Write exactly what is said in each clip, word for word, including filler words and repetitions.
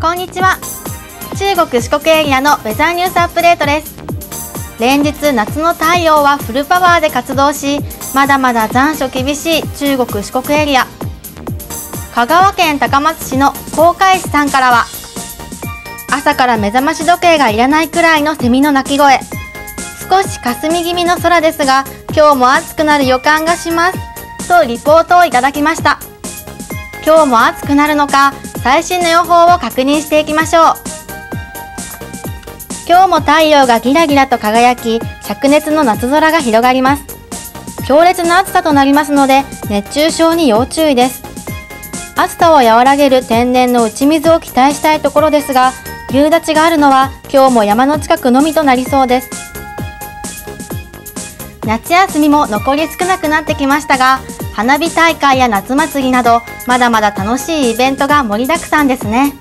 こんにちは。中国四国エリアのウェザーニュースアップデートです。連日夏の太陽はフルパワーで活動し、まだまだ残暑厳しい中国四国エリア。香川県高松市の航海士さんからは、朝から目覚まし時計がいらないくらいのセミの鳴き声。少し霞気味の空ですが、今日も暑くなる予感がしますとリポートをいただきました。今日も暑くなるのか、最新の予報を確認していきましょう。今日も太陽がギラギラと輝き、灼熱の夏空が広がります。強烈な暑さとなりますので、熱中症に要注意です。暑さを和らげる天然の打ち水を期待したいところですが、夕立があるのは今日も山の近くのみとなりそうです。夏休みも残り少なくなってきましたが、花火大会や夏祭りなど、まだまだ楽しいイベントが盛りだくさんですね。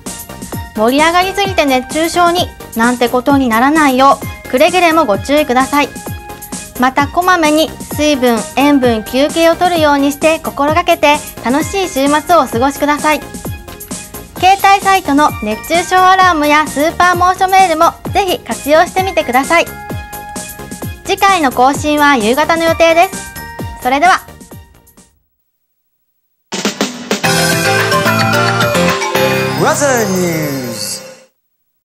盛り上がりすぎて熱中症になんてことにならないよう、くれぐれもご注意ください。またこまめに水分、塩分、休憩をとるようにして心がけて、楽しい週末をお過ごしください。携帯サイトの熱中症アラームやスーパー猛暑メールもぜひ活用してみてください。次回の更新は夕方の予定です。それでは。ウェザーニュース。